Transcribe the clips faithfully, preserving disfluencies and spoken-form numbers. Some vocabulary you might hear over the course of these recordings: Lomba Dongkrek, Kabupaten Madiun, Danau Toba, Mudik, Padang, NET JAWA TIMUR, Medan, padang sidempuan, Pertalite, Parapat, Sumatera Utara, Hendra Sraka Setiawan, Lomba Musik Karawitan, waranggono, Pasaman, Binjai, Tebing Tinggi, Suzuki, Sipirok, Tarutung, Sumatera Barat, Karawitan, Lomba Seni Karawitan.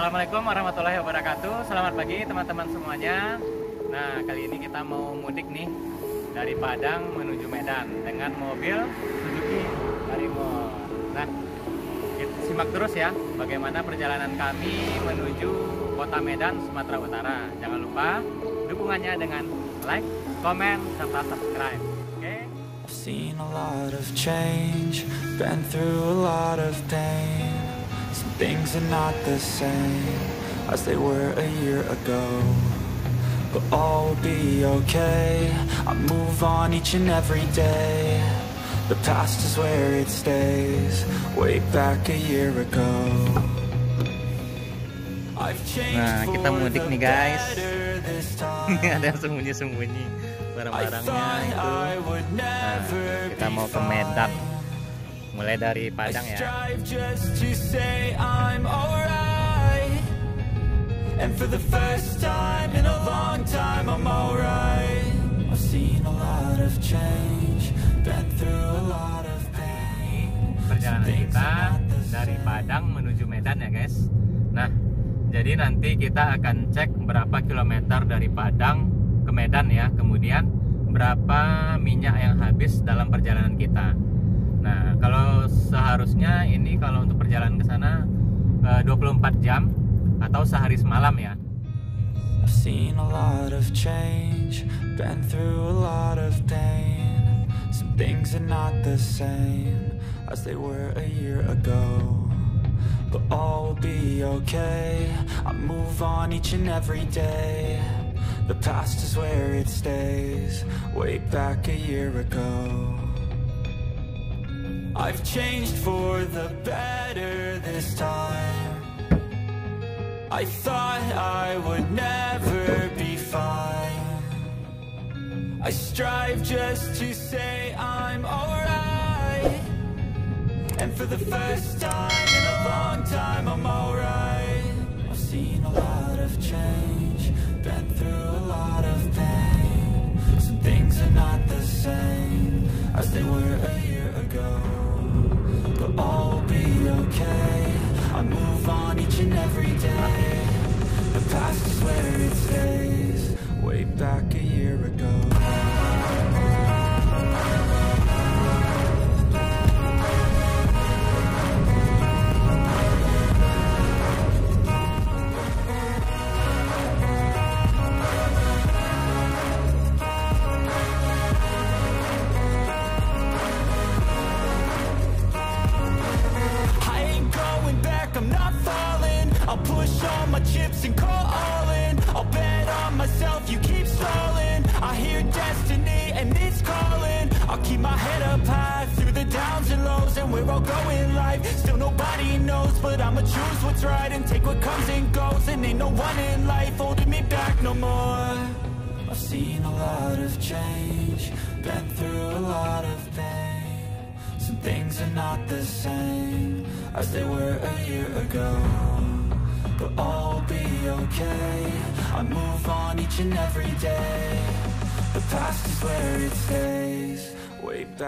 Assalamualaikum warahmatullahi wabarakatuh. Selamat pagi teman-teman semuanya. Nah, kali ini kita mau mudik nih dari Padang menuju Medan dengan mobil Suzuki Harimo. Nah, kita simak terus ya bagaimana perjalanan kami menuju kota Medan, Sumatera Utara. Jangan lupa dukungannya dengan like, comment, serta subscribe. Oke? I've seen a lot of change, been through a lot of pain. Some things are not the same as they were a year ago, but all will be okay. I move on each and every day. The past is where it stays, way back a year ago. I've changed. Nah, kita mudik nih guys. Ada yang sembunyi-sembunyi barang-barangnya itu. Nah, kita mau ke Medan. Mulai dari Padang ya. Perjalanan kita dari Padang menuju Medan ya guys. Nah, jadi nanti kita akan cek berapa kilometer dari Padang ke Medan ya. Kemudian berapa minyak yang habis dalam perjalanan kita. Nah, kalau seharusnya ini kalau untuk perjalanan ke sana dua puluh empat jam atau sehari semalam ya. I've seen a lot of change, been through a lot of pain. Some things are not the same as they were a year ago, but all will be okay. I move on each and every day. The past is where it stays, way back a year ago. I've changed for the better this time. I thought I would never be fine. I strive just to say I'm alright. And for the first time in a long time I'm alright. I've seen a lot of change, been through a lot of pain. Some things are not the same as they were a year ago. But all will be okay. I move on each and every day. The past is where it stays, way back a year ago.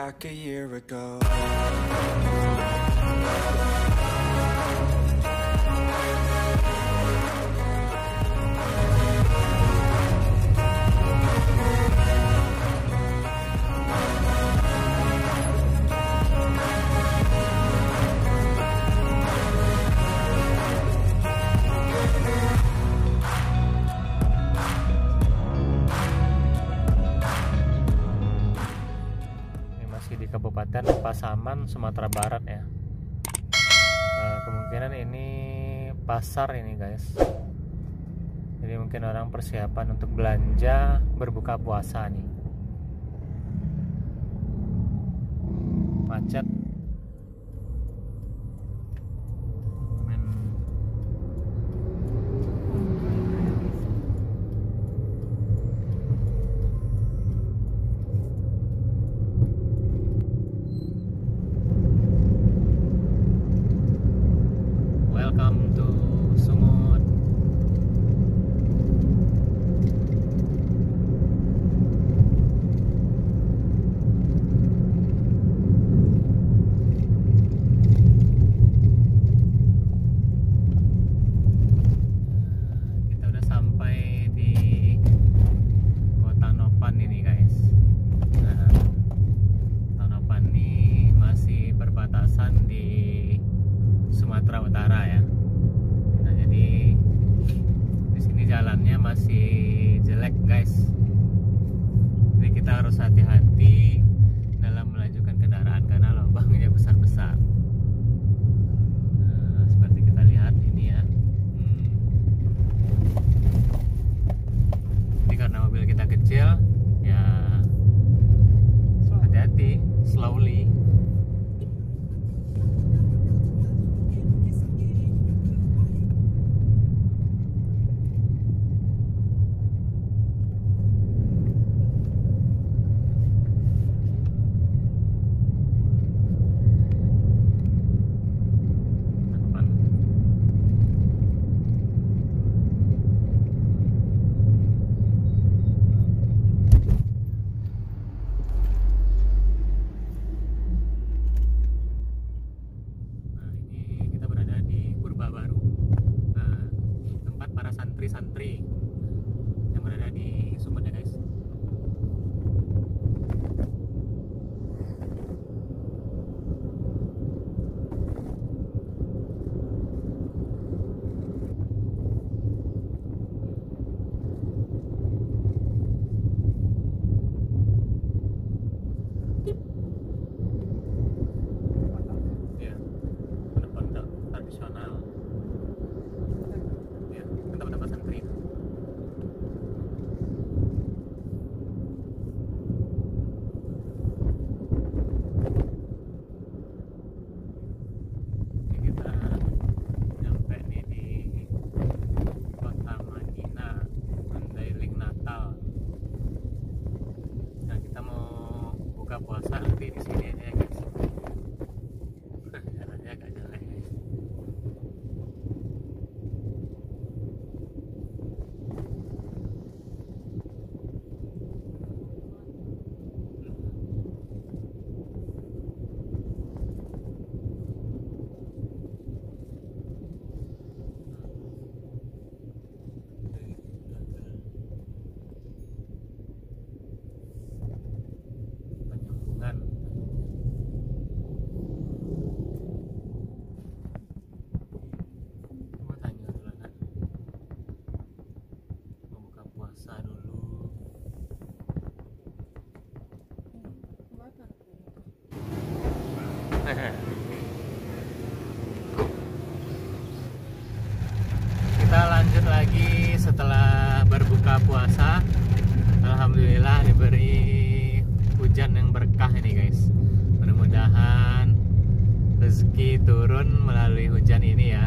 Back a year ago. Pasaman, Sumatera Barat ya. Nah, kemungkinan ini pasar ini guys. Jadi mungkin orang persiapan untuk belanja berbuka puasa nih. Macet. harus hati-hati dalam melajukan kendaraan karena lubangnya besar-besar. Nah, seperti kita lihat ini ya. Hmm. Jadi karena mobil kita kecil, ya hati-hati, slowly. Santri yang berada di sumbernya, guys. Ya, pendapat tradisional. Kita lanjut lagi setelah berbuka puasa. Alhamdulillah diberi hujan yang berkah ini, guys. Mudah-mudahan rezeki turun melalui hujan ini ya.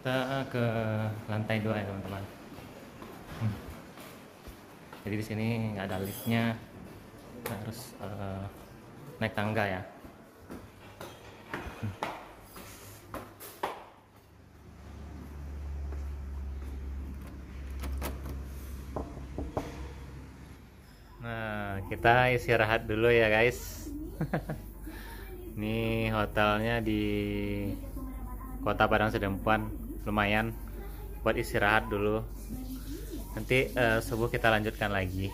Kita ke lantai dua ya teman-teman. Hmm. Jadi di sini nggak ada liftnya, kita harus uh, naik tangga ya. Hmm. Nah, kita istirahat dulu ya guys. Ini hotelnya di Kota Padang Sidempuan. Lumayan buat istirahat dulu. Nanti uh, subuh kita lanjutkan lagi.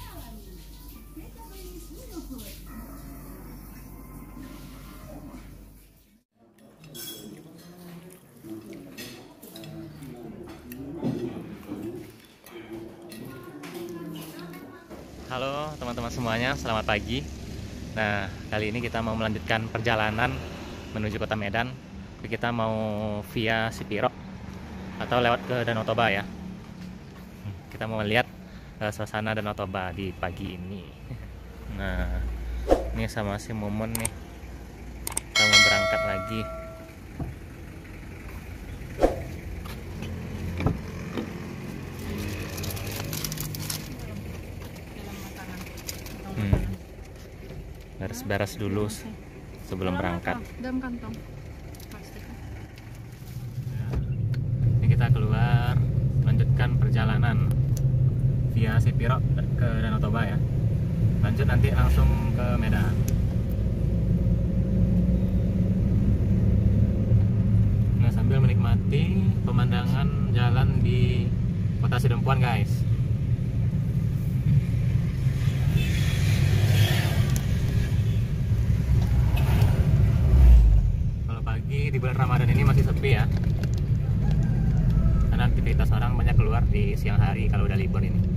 Halo teman-teman semuanya, selamat pagi. Nah, kali ini kita mau melanjutkan perjalanan menuju Kota Medan. Kita mau via Sipirok atau lewat ke Danau Toba ya. Kita mau lihat uh, suasana Danau Toba di pagi ini. Nah, ini sama si momen nih. Kita mau berangkat lagi. beres-beres dulu sebelum berangkat. Dalam kantong. Ini kita keluar, lanjutkan perjalanan via Sipirok ke Danau Toba ya. Lanjut nanti langsung ke Medan. Nah, sambil menikmati pemandangan jalan di Kota Sidempuan, guys. Di bulan Ramadan ini masih sepi ya, karena aktivitas orang banyak keluar di siang hari kalau udah libur ini.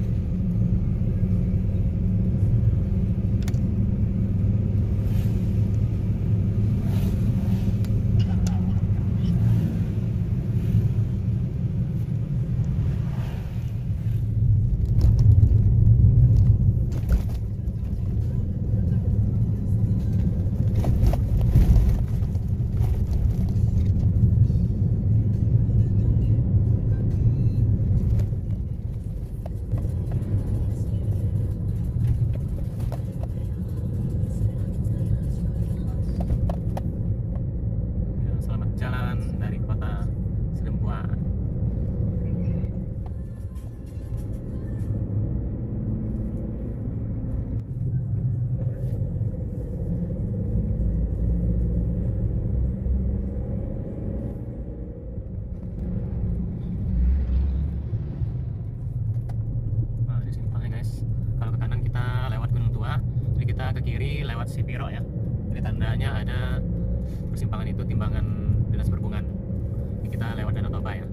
Sipirok ya, jadi tandanya ada persimpangan itu, timbangan dinas perhubungan. Ini kita lewat Danau Toba ya.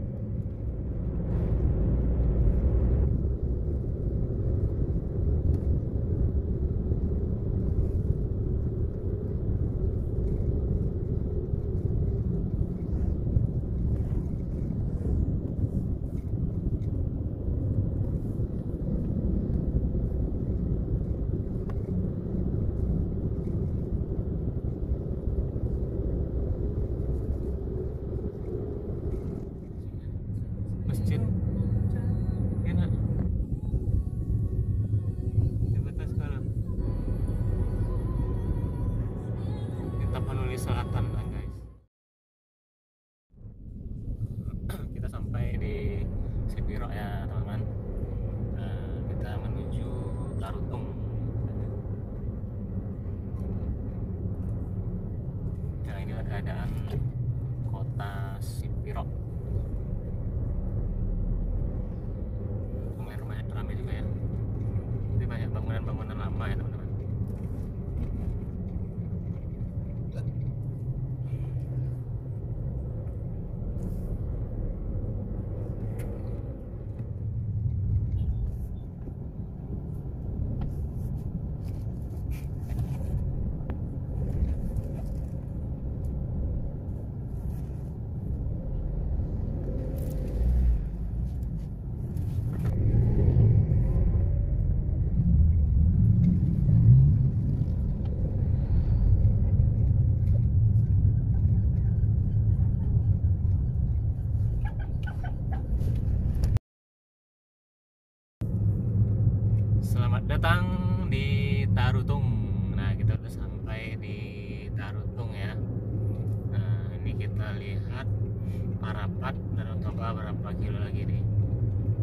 Tarutung. Nah, inilah keadaan kota Sipirok. Lumayan rumahnya ramai juga ya. Jadi banyak bangunan-bangunan lama ya teman-teman. Selamat datang di Tarutung. Nah, kita udah sampai di Tarutung ya. Nah, ini kita lihat Parapat Danau Toba berapa kilo lagi nih.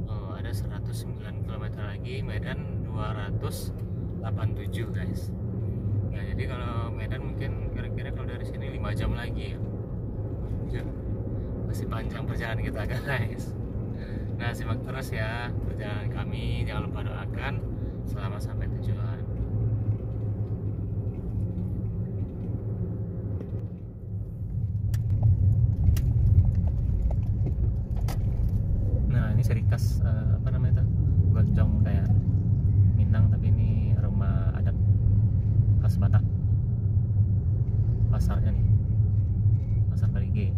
Oh, ada seratus sembilan kilometer lagi. Medan dua ratus delapan puluh tujuh guys. Nah, jadi kalau Medan mungkin kira-kira kalau dari sini lima jam lagi ya. Masih panjang perjalanan kita guys. Nah, simak terus ya perjalanan kami. Jangan lupa doakan selamat sampai tujuan. Nah, ini serikas uh, apa namanya itu? Gonjong kayak Minang, tapi ini rumah adat khas Batak. Pasarnya nih, pasar Parigi.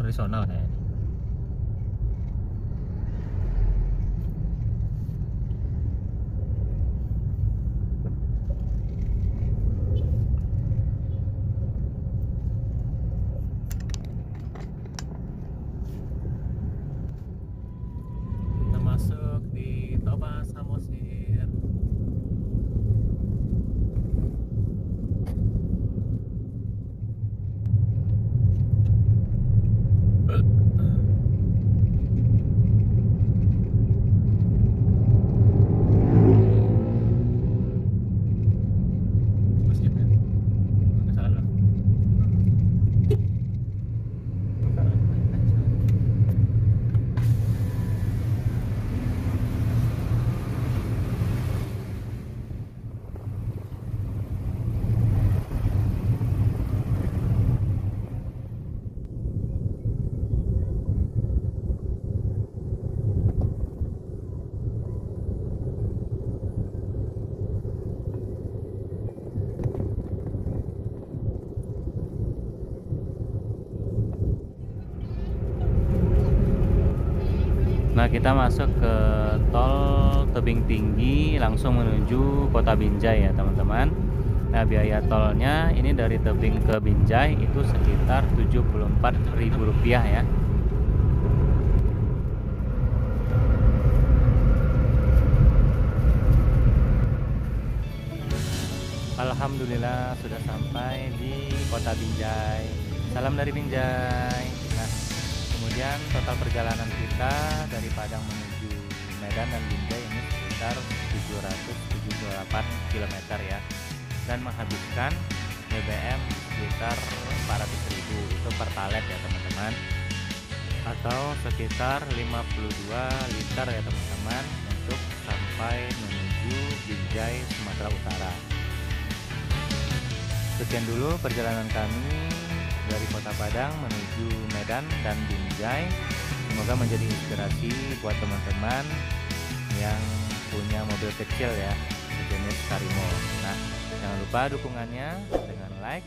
Tradisional kayaknya. Nah, kita masuk ke tol Tebing Tinggi langsung menuju Kota Binjai ya, teman-teman. Nah, biaya tolnya ini dari Tebing ke Binjai itu sekitar tujuh puluh empat ribu rupiah ya. Alhamdulillah sudah sampai di Kota Binjai. Salam dari Binjai. Nah, kemudian total perjalanan kita dari Padang menuju Medan dan Binjai ini sekitar tujuh ratus tujuh puluh delapan kilometer ya, dan menghabiskan B B M sekitar empat ratus ribu, itu Pertalite ya teman-teman, atau sekitar lima puluh dua liter ya teman-teman, untuk sampai menuju Binjai Sumatera Utara. Sekian dulu perjalanan kami dari Kota Padang menuju Medan dan Binjai. Semoga menjadi inspirasi buat teman-teman yang punya mobil kecil ya, sejenis Harimo. Nah, jangan lupa dukungannya dengan like,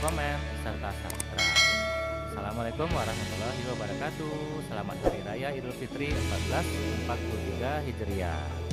komen, serta subscribe. Assalamualaikum warahmatullahi wabarakatuh. Selamat Hari Raya Idul Fitri seribu empat ratus empat puluh tiga Hijriah.